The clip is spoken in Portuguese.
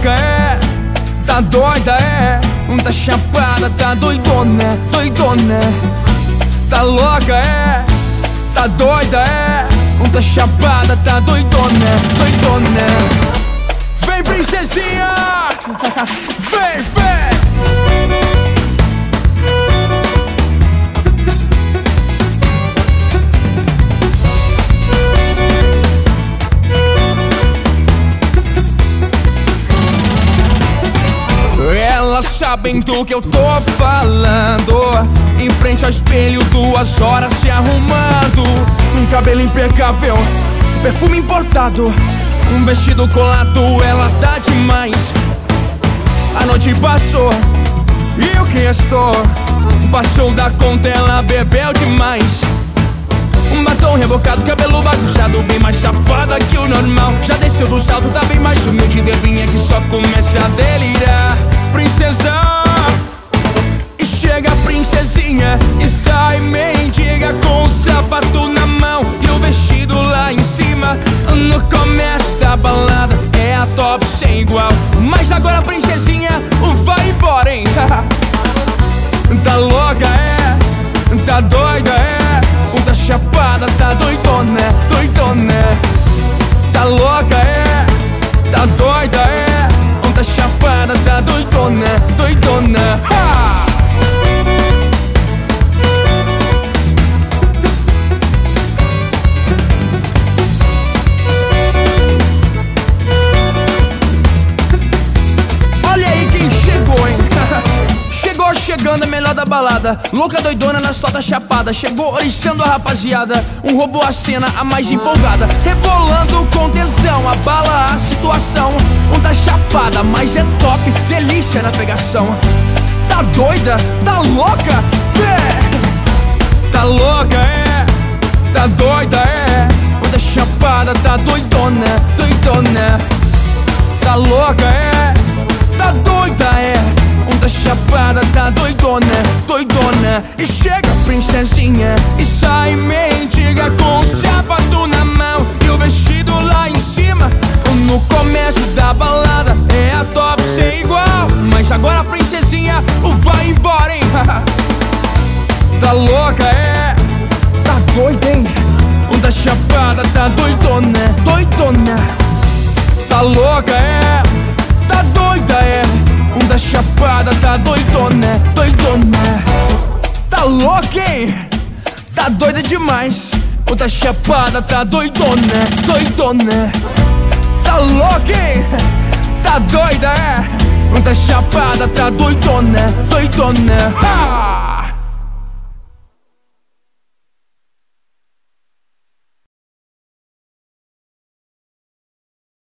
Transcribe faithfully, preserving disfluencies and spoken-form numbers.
louca, é? Tá doida, é? Tá chapada, tá doidona, doidona. Tá louca, é? Tá doida, é? Tá chapada, tá doidona, doidona. Vem, princesinha! Vem, vem! Elas sabem do que eu tô falando. Em frente ao espelho, duas horas se arrumando. Um cabelo impecável, perfume importado, um vestido colado, ela tá demais. A noite passou e eu que estou passou da conta, ela bebeu demais. Um batom rebocado, cabelo bagunçado, bem mais safada que o normal. Já desceu do salto, tá bem mais humilde, devinha que só começa a delirar. Princesa, e chega a princesinha e sai mendiga com o sapato na mão e o vestido lá em cima. No começo da balada é a top sem igual, mas agora a princesinha vai embora, hein? Tá louca, é? Tá doida, é? Tá chapada, tá doidona, doidona. Tá louca, é? Tá doida, é? Tá chapada, tá doidona, doidona. Ha! Olha aí quem chegou, hein? Chegou chegando, a melhor da balada. Louca, doidona, na solta chapada. Chegou oriçando a rapaziada. Um roubou a cena, a mais empolgada. Rebolando com tesão, abala a situação. Um tá chapada, mas é top, delícia na pegação. Tá doida, tá louca, vê! Tá louca, é? Tá doida, é? Um tá chapada, tá doidona, doidona. Tá louca, é? Tá doida, é? Um tá chapada, tá doidona, doidona. E chega a princesinha e sai mendiga com o sapato na mão e o vestido lá em cima. No começo da balada é a top sem igual, mas agora a princesinha vai embora, hein? Tá louca, é? Tá doida, hein? Tá chapada, tá doidona, doidona. Tá louca, é? Tá doida, é? Tá chapada, tá doidona, doidona. Tá louca, hein? Tá doida demais. Tá chapada, tá doidona, doidona. Tá louca, hein? Tá doida, é? Tá chapada, tá doidona, doidona. Ha!